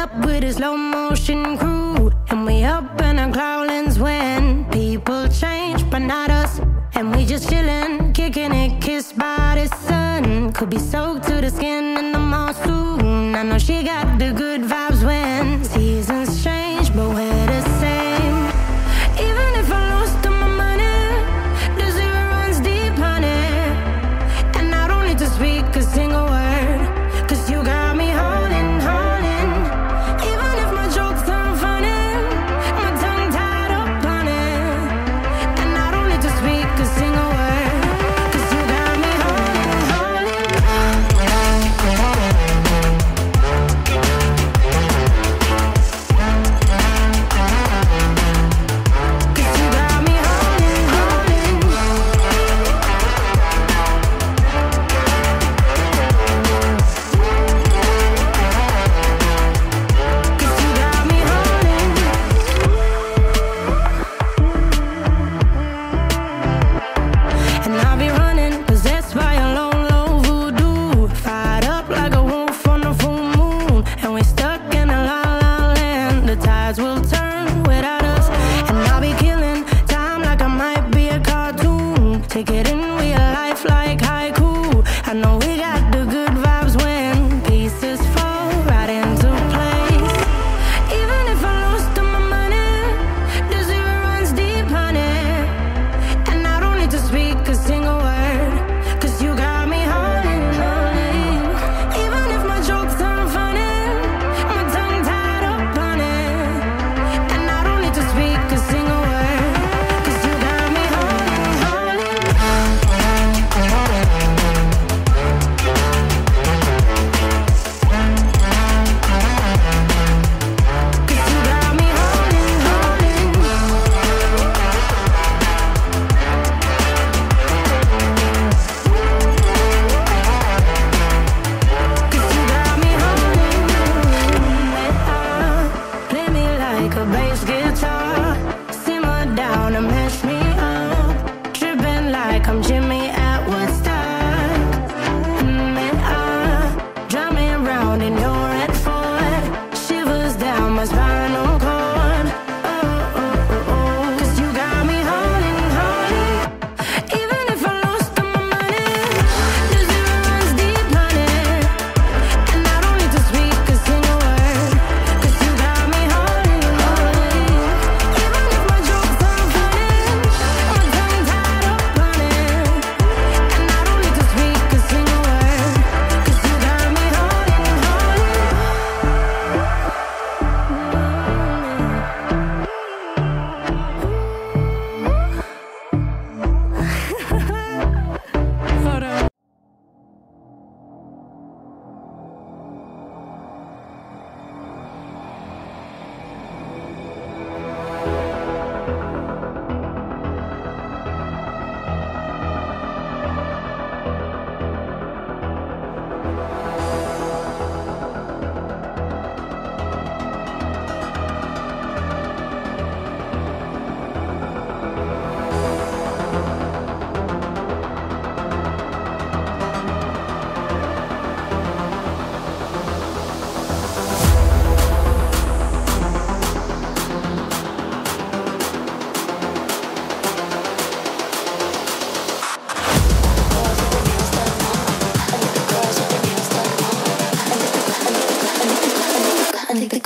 up with a slow motion crew, and we up in our growlings when people change, but not us. And we just chillin', kicking it, kissed by the sun. Could be soaked to the skin in the mall soon. I know she got the good vibes when seasons change, but we're the same. Even if I lose all my money, the zero runs deep, honey. And I don't need to speak a single word, 'cause you got me holding, holding. Even if my jokes aren't funny, my tongue tied up on it. And I don't need to speak a single word.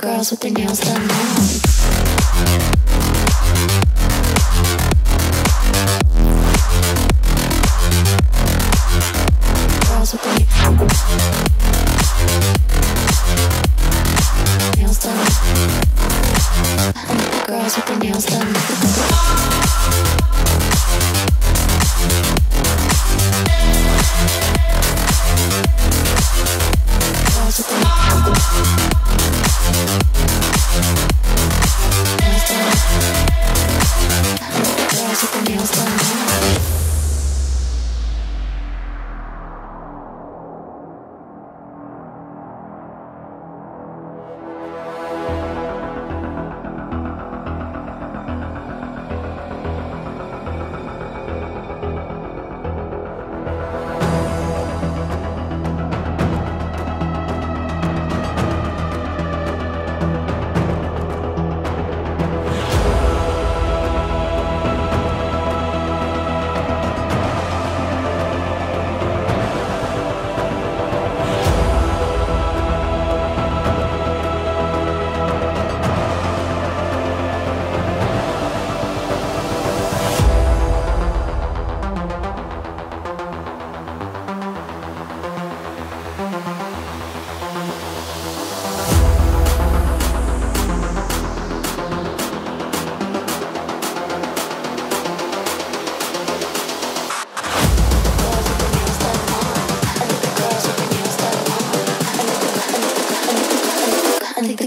Girls with their nails done now.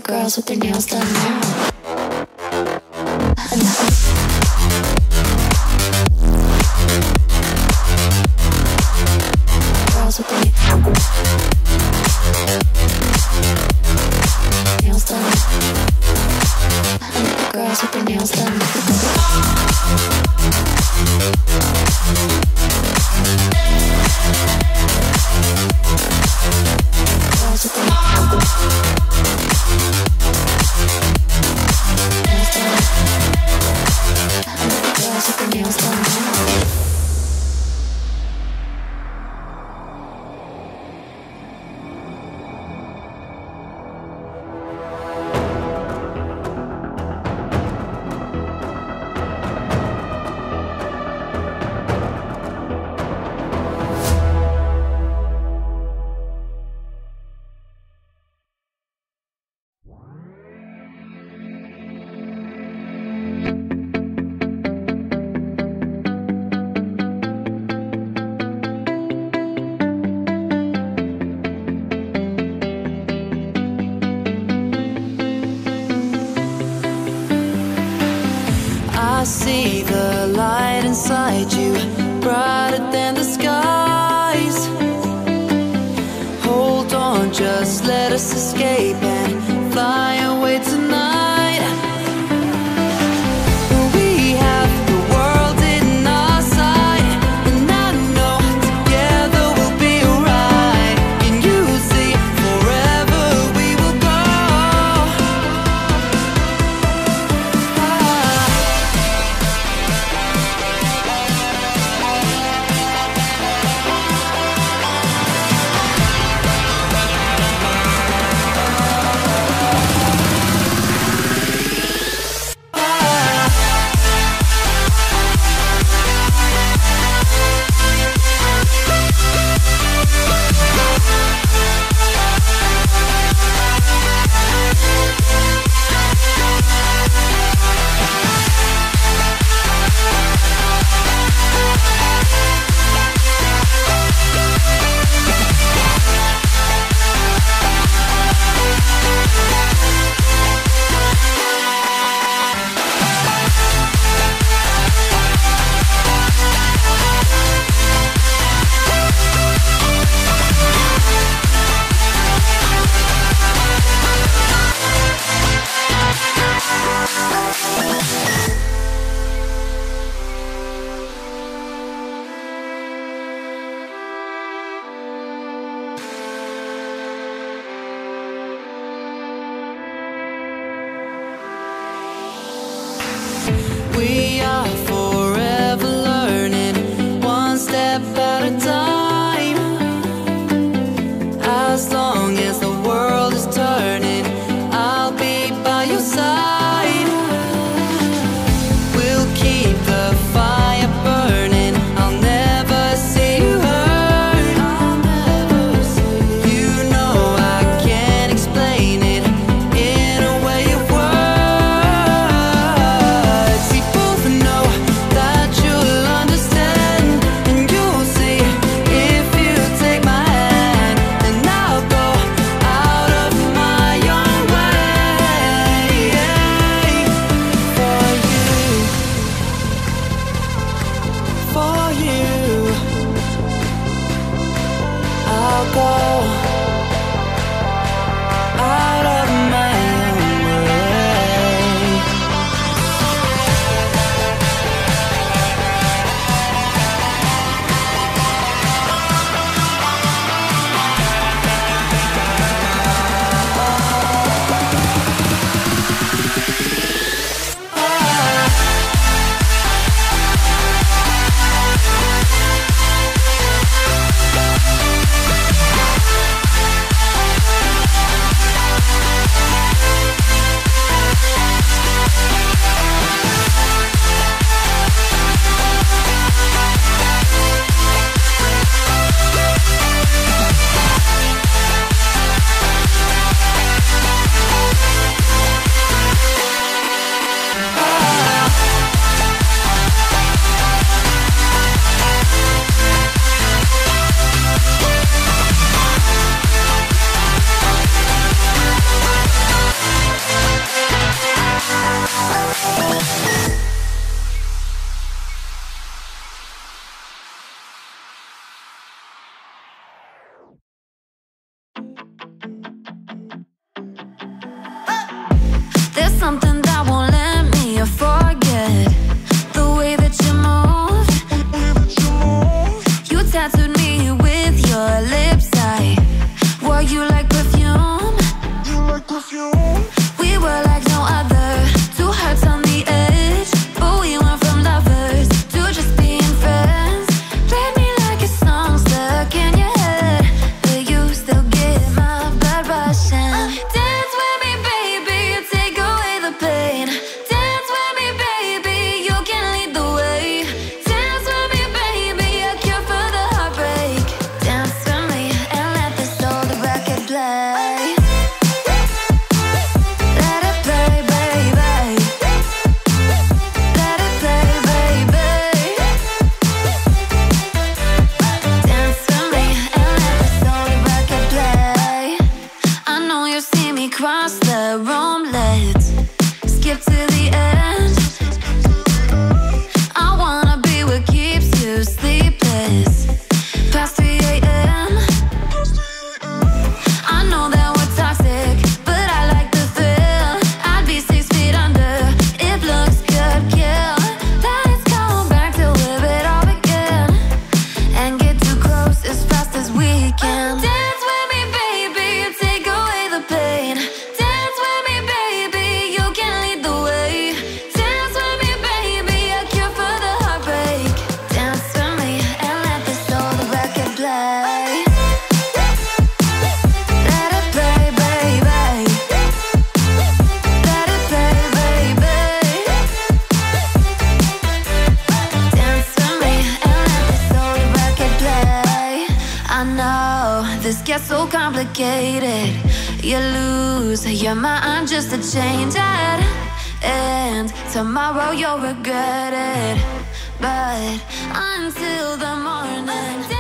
girls with their nails done now. Girls with their nails done. Girls with their nails done. I see the light inside you, brighter than the skies. Hold on, just let us escape and fly away tonight. We are forever learning, one step at a time. As long as the world is turning, I'll be by your side. We'll keep the fire burning, I'll never see you hurt. You know I can't explain it in a way of words. something that won't let me forget the way that you move. You tattooed me with your lips. I wore you like perfume. We were like no other, two hearts on the edge, but we went from lovers to just being friends. Play me like a song stuck in your head, but you still get my blood rushing. Dance with me, baby, take away the pain. Dance with me, baby, you can lead the way. Dance with me, baby, a cure for the heartbreak. Dance with me and let this old record play. Cross the room, let's skip to the end. I wanna be what keeps you sleepless past 3 AM. I know that we're toxic, but I like the thrill. I'd be 6 feet under if looks could kill. Let's go back to live it all again and get too close as fast as we can. This gets so complicated. You lose your mind just to change it, and tomorrow you'll regret it. But until the morning